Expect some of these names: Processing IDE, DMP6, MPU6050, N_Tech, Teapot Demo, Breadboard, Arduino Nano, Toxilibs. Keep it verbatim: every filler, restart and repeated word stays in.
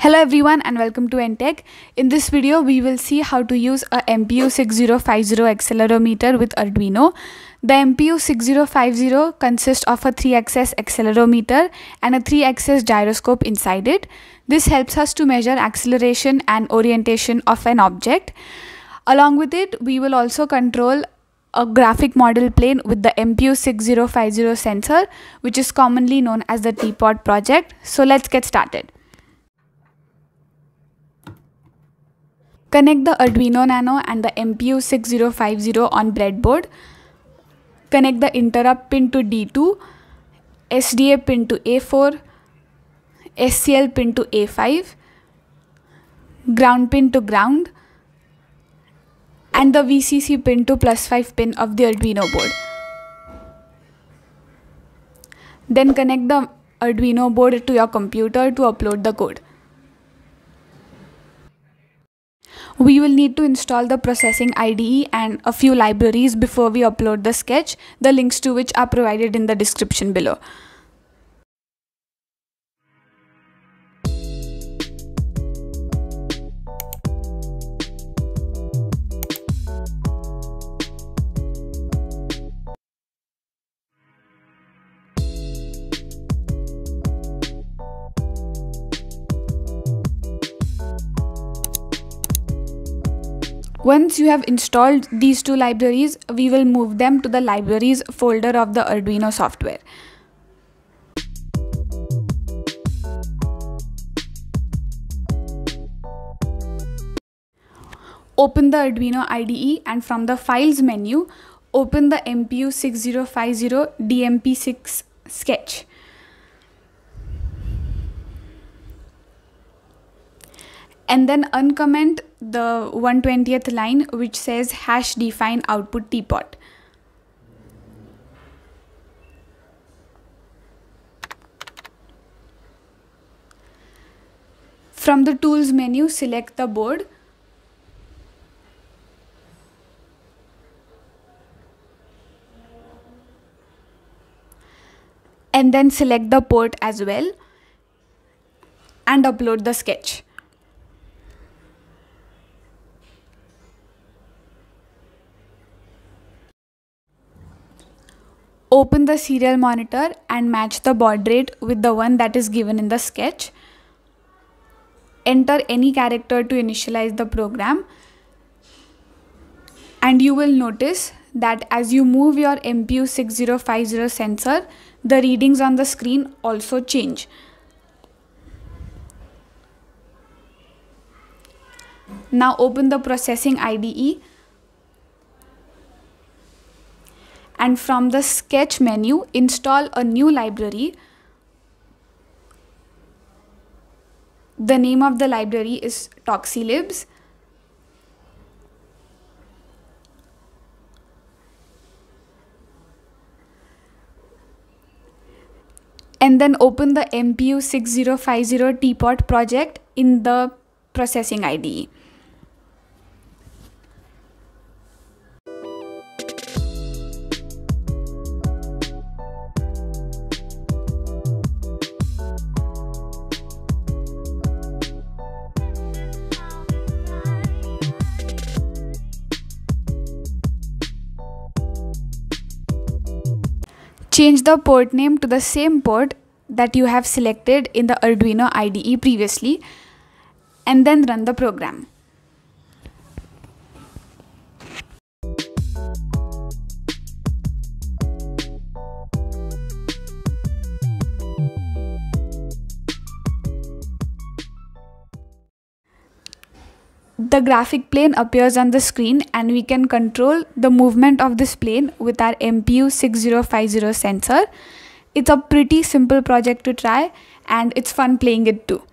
Hello everyone and welcome to N tech. In this video we will see how to use a M P U six zero five zero accelerometer with Arduino. The M P U six zero five zero consists of a three axis accelerometer and a three axis gyroscope inside it. This helps us to measure acceleration and orientation of an object. Along with it, we will also control a graphic model plane with the M P U six zero five zero sensor, which is commonly known as the teapot project. So let's get started. Connect the Arduino Nano and the M P U six zero five zero on breadboard. Connect the interrupt pin to D two, S D A pin to A four, S C L pin to A five, ground pin to ground, and the V C C pin to plus five pin of the Arduino board. Then connect the Arduino board to your computer to upload the code. We will need to install the processing I D E and a few libraries before we upload the sketch, the links to which are provided in the description below. Once you have installed these two libraries, we will move them to the libraries folder of the Arduino software. Open the Arduino I D E and from the Files menu, open the M P U six zero five zero D M P six sketch. And then uncomment the one twentieth line which says hash define output teapot. From the tools menu, select the board. And then select the port as well. And upload the sketch. Open the serial monitor and match the baud rate with the one that is given in the sketch. Enter any character to initialize the program. And you will notice that as you move your M P U six zero five zero sensor, the readings on the screen also change. Now open the processing I D E. And from the sketch menu, install a new library. The name of the library is Toxilibs. And then open the M P U six zero five zero teapot project in the processing I D E. Change the port name to the same port that you have selected in the Arduino I D E previously, and then run the program. The graphic plane appears on the screen and we can control the movement of this plane with our M P U six zero five zero sensor. It's a pretty simple project to try and it's fun playing it too.